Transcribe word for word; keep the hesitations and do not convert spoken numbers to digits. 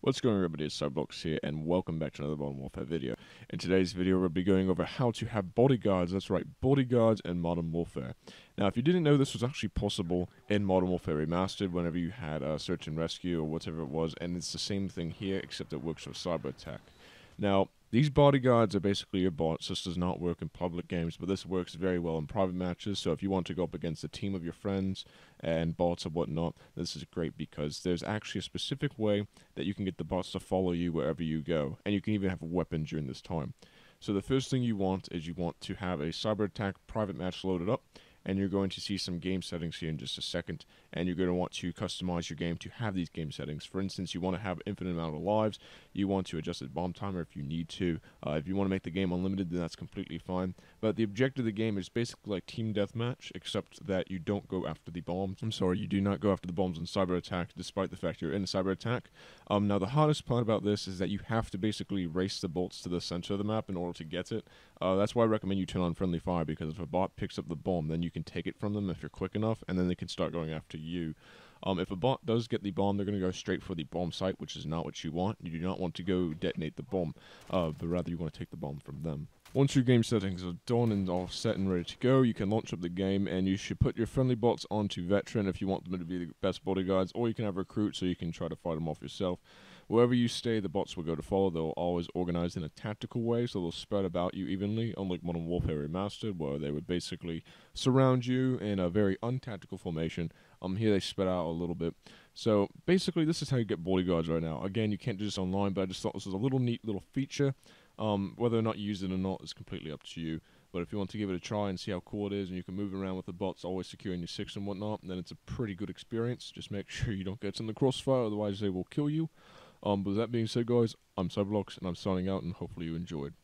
What's going on, everybody? It's Cyblox here, and welcome back to another Modern Warfare video. In today's video, we'll be going over how to have bodyguards. That's right, bodyguards in Modern Warfare. Now, if you didn't know, this was actually possible in Modern Warfare Remastered whenever you had uh, Search and Rescue or whatever it was, and it's the same thing here, except it works for Cyber Attack. Now, these bodyguards are basically your bots. This does not work in public games, but this works very well in private matches. So if you want to go up against a team of your friends and bots or whatnot, this is great because there's actually a specific way that you can get the bots to follow you wherever you go. And you can even have a weapon during this time. So the first thing you want is you want to have a Cyber Attack private match loaded up. And you're going to see some game settings here in just a second, and you're going to want to customize your game to have these game settings. For instance, you want to have infinite amount of lives, you want to adjust the bomb timer if you need to. Uh, if you want to make the game unlimited, then that's completely fine. But the objective of the game is basically like team deathmatch, except that you don't go after the bombs. I'm sorry, you do not go after the bombs in Cyber Attack, despite the fact you're in a Cyber Attack. Um, now, the hardest part about this is that you have to basically race the bolts to the center of the map in order to get it. Uh, that's why I recommend you turn on friendly fire, because if a bot picks up the bomb, then you can take it from them if you're quick enough, and then they can start going after you. Um, if a bot does get the bomb, they're going to go straight for the bomb site, which is not what you want. You do not want to go detonate the bomb, uh, but rather you want to take the bomb from them. Once your game settings are done and all set and ready to go, you can launch up the game, and you should put your friendly bots onto veteran if you want them to be the best bodyguards, or you can have recruit so you can try to fight them off yourself. Wherever you stay, the bots will go to follow. They'll always organize in a tactical way, so they'll spread about you evenly, unlike Modern Warfare Remastered, where they would basically surround you in a very untactical formation. Um, here they spread out a little bit. So basically, this is how you get bodyguards right now. Again, you can't do this online, but I just thought this was a little neat little feature. Um, whether or not you use it or not is completely up to you. But if you want to give it a try and see how cool it is, and you can move around with the bots, always securing your six and whatnot, then it's a pretty good experience. Just make sure you don't get in the crossfire, otherwise they will kill you. Um, but with that being said, guys, I'm Cyblox, and I'm signing out, and hopefully you enjoyed.